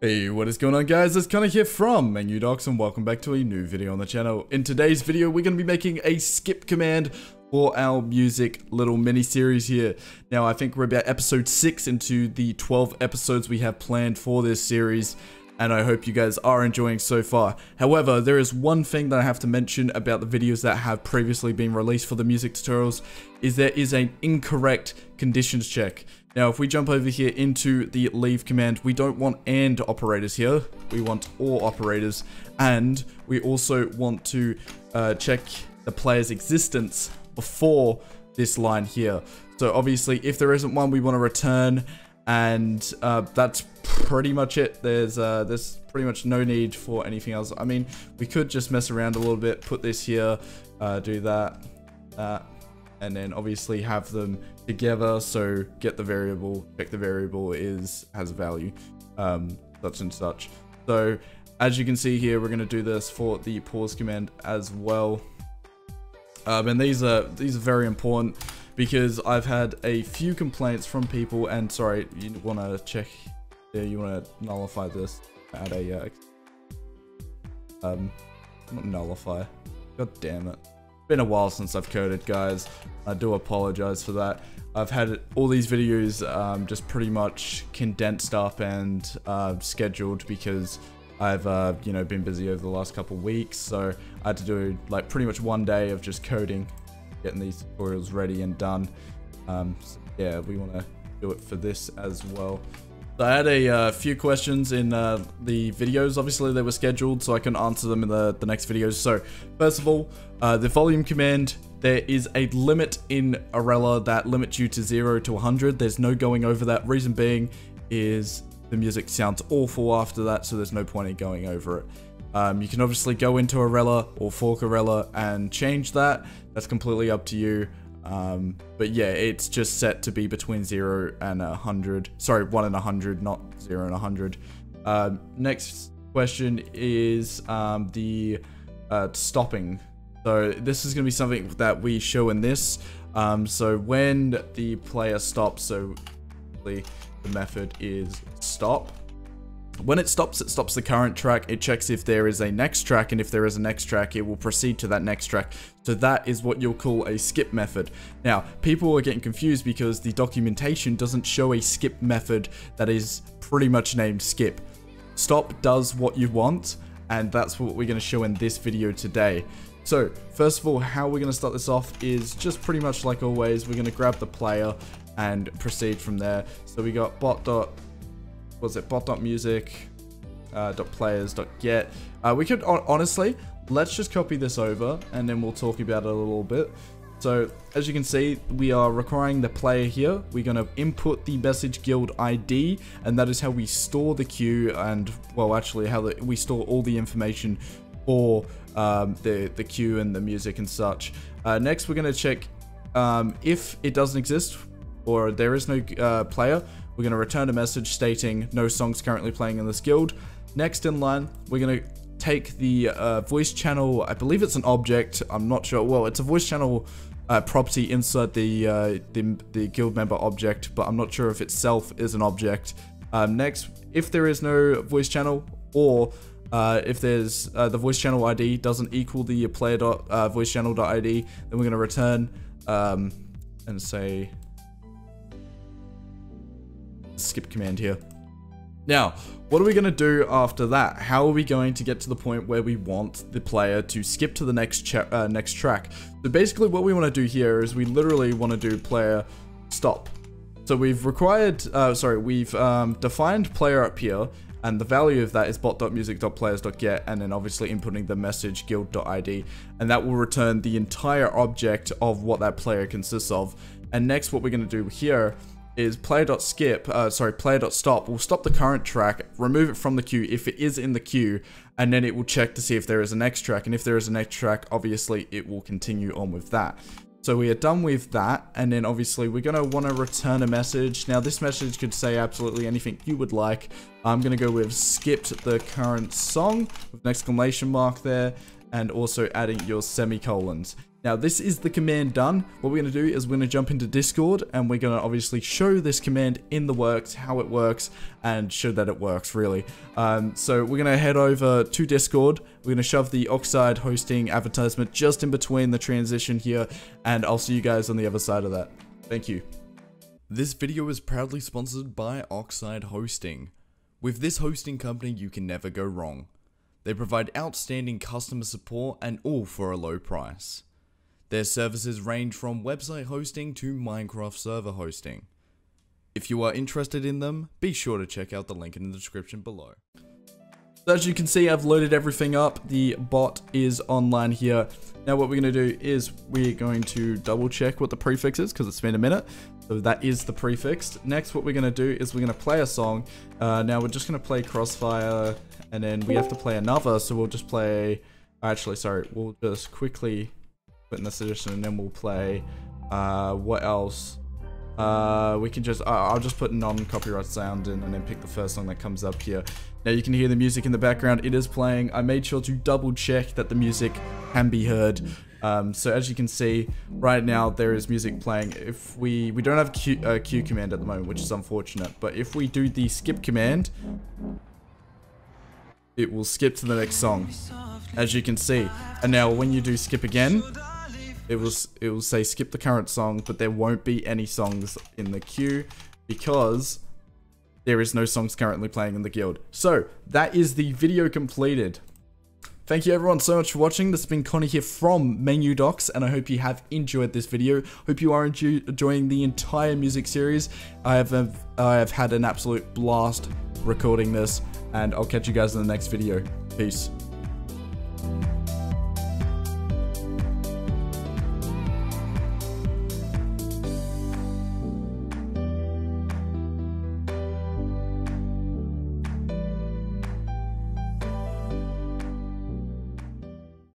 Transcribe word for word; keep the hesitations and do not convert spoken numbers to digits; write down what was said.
Hey, what is going on guys? It's Connor here from MenuDocs and welcome back to a new video on the channel. In today's video, we're going to be making a skip command for our music little mini series here. Now, I think we're about episode six into the twelve episodes we have planned for this series, and I hope you guys are enjoying so far. However, there is one thing that I have to mention about the videos that have previously been released for the music tutorials, is there is an incorrect conditions check. Now, if we jump over here into the leave command, we don't want and operators here. We want or operators, and we also want to uh, check the player's existence before this line here. So obviously, if there isn't one, we want to return, and uh, that's pretty much it. There's uh, there's pretty much no need for anything else. I mean, we could just mess around a little bit, put this here, uh, do that, that, and then obviously have them together, so get the variable, check the variable is has a value, um, such and such. So as you can see here, we're going to do this for the pause command as well. Um, and these are these are very important because I've had a few complaints from people. And sorry, you want to check, yeah, you want to nullify this, add a uh, um, not nullify. God damn it. Been a while since I've coded, guys. I do apologize for that. I've had all these videos um, just pretty much condensed up and uh, scheduled because I've uh, you know, been busy over the last couple weeks, so I had to do like pretty much one day of just coding, getting these tutorials ready and done. Um, so yeah, we want to do it for this as well. So I had a uh, few questions in uh, the videos. Obviously they were scheduled, so I can answer them in the, the next videos. So first of all, uh, the volume command, there is a limit in Erela that limits you to zero to one hundred. There's no going over that. Reason being is the music sounds awful after that, so there's no point in going over it. Um, you can obviously go into Erela or fork Erela and change that. That's completely up to you. Um, but yeah, it's just set to be between zero and one hundred, sorry, one and one hundred, not zero and one hundred. Um, next question is um, the uh, stopping. So this is going to be something that we show in this. Um, so when the player stops, so the method is stop. When it stops, it stops the current track. It checks if there is a next track, and if there is a next track, it will proceed to that next track. So that is what you'll call a skip method. Now, people are getting confused because the documentation doesn't show a skip method that is pretty much named skip. Stop does what you want, and that's what we're going to show in this video today. So first of all, how we're going to start this off is just pretty much like always. We're going to grab the player and proceed from there. So we got bot dot was it bot.music uh, dot players dot get. Uh, we could honestly, let's just copy this over and then we'll talk about it a little bit. So as you can see, we are requiring the player here. We're going to input the message guild I D, and that is how we store the queue, and well, actually how the, we store all the information for um, the the queue and the music and such. Uh, next, we're going to check um, if it doesn't exist or there is no uh, player. We're going to return a message stating no songs currently playing in this guild. Next in line, we're going to take the uh, voice channel, I believe it's an object, I'm not sure. Well, it's a voice channel uh, property inside the, uh, the the guild member object, but I'm not sure if itself is an object. Um, next, if there is no voice channel, or uh, if there's uh, the voice channel I D doesn't equal the player dot, uh, voice channel dot I D, then we're going to return um, and say skip command here. Now, what are we going to do after that? How are we going to get to the point where we want the player to skip to the next uh, next track? So basically what we want to do here is we literally want to do player stop. So we've required, uh, sorry, we've um, defined player up here, and the value of that is bot.music.players.get, and then obviously inputting the message guild.id, and that will return the entire object of what that player consists of. And next what we're going to do here is player.skip, uh, sorry, player.stop will stop the current track, remove it from the queue if it is in the queue, and then it will check to see if there is a next track, and if there is a next track, obviously it will continue on with that. So we are done with that, and then obviously we're going to want to return a message. Now this message could say absolutely anything you would like. I'm going to go with skipped the current song, with an exclamation mark there, and also adding your semicolons. Now this is the command done. What we're going to do is we're going to jump into Discord and we're going to obviously show this command in the works, how it works, and show that it works really. Um, so we're going to head over to Discord. We're going to shove the Oxide Hosting advertisement just in between the transition here, and I'll see you guys on the other side of that. Thank you. This video is proudly sponsored by Oxide Hosting. With this hosting company, you can never go wrong. They provide outstanding customer support and all for a low price. Their services range from website hosting to Minecraft server hosting. If you are interested in them, be sure to check out the link in the description below. So as you can see, I've loaded everything up. The bot is online here. Now what we're going to do is we're going to double check what the prefix is, because it's been a minute. So that is the prefix. Next, what we're going to do is we're going to play a song. Uh, now we're just going to play Crossfire, and then we have to play another. So we'll just play, actually, sorry, we'll just quickly put in the suggestion, and then we'll play, uh, what else? Uh, we can just, uh, I'll just put non-copyright sound in and then pick the first song that comes up here. Now you can hear the music in the background, it is playing. I made sure to double check that the music can be heard. Um, so as you can see, right now there is music playing. If we, we don't have Q, uh, Q command at the moment, which is unfortunate, but if we do the skip command, it will skip to the next song, as you can see. And now when you do skip again, It will, it will say skip the current song, but there won't be any songs in the queue because there is no songs currently playing in the guild. So that is the video completed. Thank you everyone so much for watching. This has been Connor here from MenuDocs, and I hope you have enjoyed this video. Hope you are enjoying the entire music series. I have, a, I have had an absolute blast recording this, and I'll catch you guys in the next video. Peace.